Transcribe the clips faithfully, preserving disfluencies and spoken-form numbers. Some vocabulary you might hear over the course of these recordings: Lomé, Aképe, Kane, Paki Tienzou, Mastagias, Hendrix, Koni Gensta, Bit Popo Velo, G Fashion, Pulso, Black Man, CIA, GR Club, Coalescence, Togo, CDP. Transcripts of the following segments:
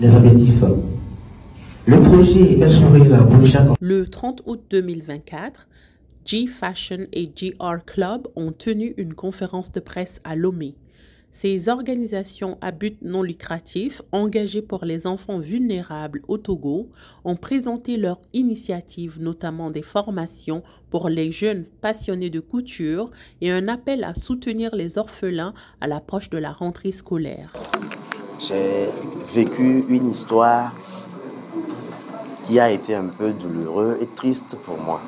les objectifs. Le projet est sourire pour chaque... Le trente août deux mille vingt-quatre, G Fashion et G R Club ont tenu une conférence de presse à Lomé. Ces organisations à but non lucratif, engagées pour les enfants vulnérables au Togo, ont présenté leur initiative, notamment des formations pour les jeunes passionnés de couture et un appel à soutenir les orphelins à l'approche de la rentrée scolaire. J'ai vécu une histoire qui a été un peu douloureuse et triste pour moi.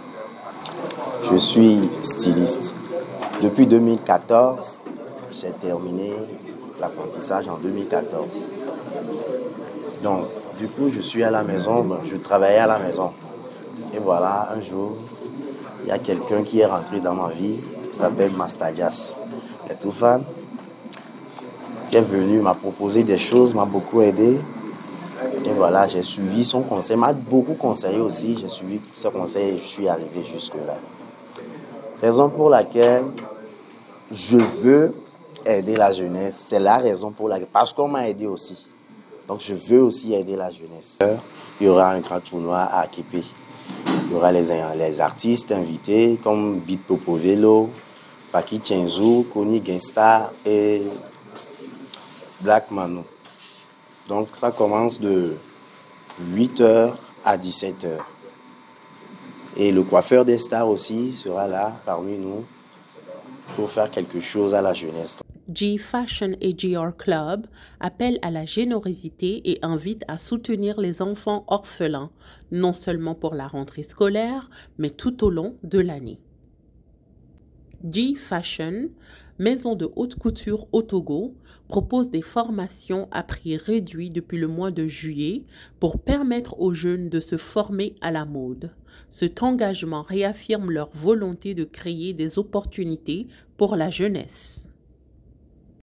Je suis styliste. Depuis deux mille quatorze, j'ai terminé l'apprentissage en deux mille quatorze. Donc, du coup, je suis à la maison, ben, je travaillais à la maison. Et voilà, un jour, il y a quelqu'un qui est rentré dans ma vie, qui s'appelle Mastagias. Elle est tout fan, qui est venu, m'a proposé des choses, m'a beaucoup aidé. Et voilà, j'ai suivi son conseil, m'a beaucoup conseillé aussi, j'ai suivi ce conseil et je suis arrivé jusque-là. Raison pour laquelle je veux aider la jeunesse, c'est la raison pour laquelle, parce qu'on m'a aidé aussi. Donc je veux aussi aider la jeunesse. Il y aura un grand tournoi à Aképe. Il y aura les, les artistes invités comme Bit Popo Velo, Paki Tienzou, Koni Gensta et Black Man. Donc ça commence de huit heures à dix-sept heures. Et le coiffeur des stars aussi sera là parmi nous pour faire quelque chose à la jeunesse. G Fashion et G R Club appellent à la générosité et invitent à soutenir les enfants orphelins, non seulement pour la rentrée scolaire, mais tout au long de l'année. G Fashion, maison de haute couture au Togo, propose des formations à prix réduit depuis le mois de juillet pour permettre aux jeunes de se former à la mode. Cet engagement réaffirme leur volonté de créer des opportunités pour la jeunesse.